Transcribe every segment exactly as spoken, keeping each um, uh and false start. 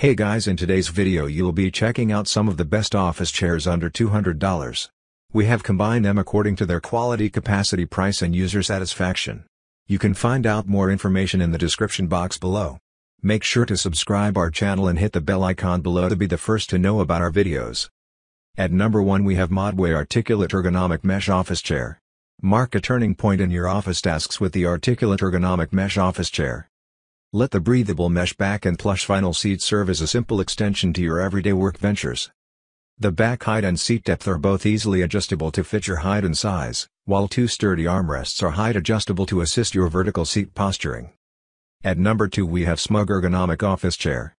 Hey guys, in today's video you'll be checking out some of the best office chairs under two hundred dollars. We have combined them according to their quality, capacity, price and user satisfaction. You can find out more information in the description box below. Make sure to subscribe our channel and hit the bell icon below to be the first to know about our videos. At number one we have Modway Articulate Ergonomic Mesh Office Chair. Mark a turning point in your office tasks with the Articulate Ergonomic Mesh Office Chair. Let the breathable mesh back and plush vinyl seat serve as a simple extension to your everyday work ventures. The back height and seat depth are both easily adjustable to fit your height and size, while two sturdy armrests are height adjustable to assist your vertical seat posturing. At number two we have SMUG Ergonomic Office Chair.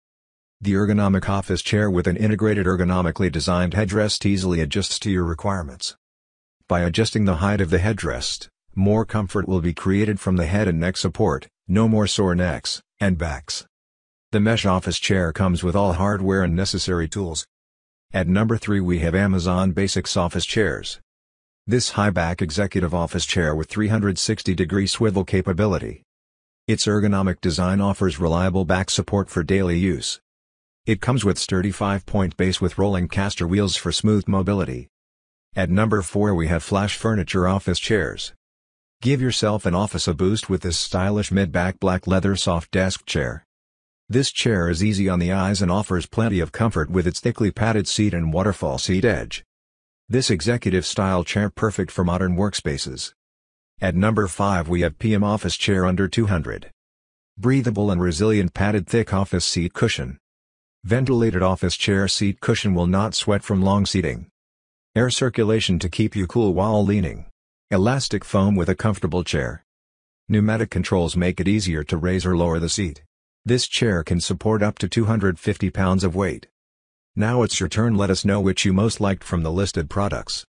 The ergonomic office chair with an integrated ergonomically designed headrest easily adjusts to your requirements. By adjusting the height of the headrest, more comfort will be created from the head and neck support, no more sore necks and backs. The mesh office chair comes with all hardware and necessary tools. At number three we have Amazon Basics Office Chairs. This high-back executive office chair with three hundred sixty degree swivel capability. Its ergonomic design offers reliable back support for daily use. It comes with sturdy five point base with rolling caster wheels for smooth mobility. At number four we have Flash Furniture Office Chairs. Give yourself an office a boost with this stylish mid-back black LeatherSoft desk chair. This chair is easy on the eyes and offers plenty of comfort with its thickly padded seat and waterfall seat edge. This executive-style chair perfect for modern workspaces. At number five we have Peom Office Chair under two hundred dollars. Breathable and resilient padded thick office seat cushion. Ventilated office chair seat cushion will not sweat from long seating. Air circulation to keep you cool while leaning. Elastic foam with a comfortable chair. Pneumatic controls make it easier to raise or lower the seat. This chair can support up to two hundred fifty pounds of weight. Now it's your turn, let us know which you most liked from the listed products.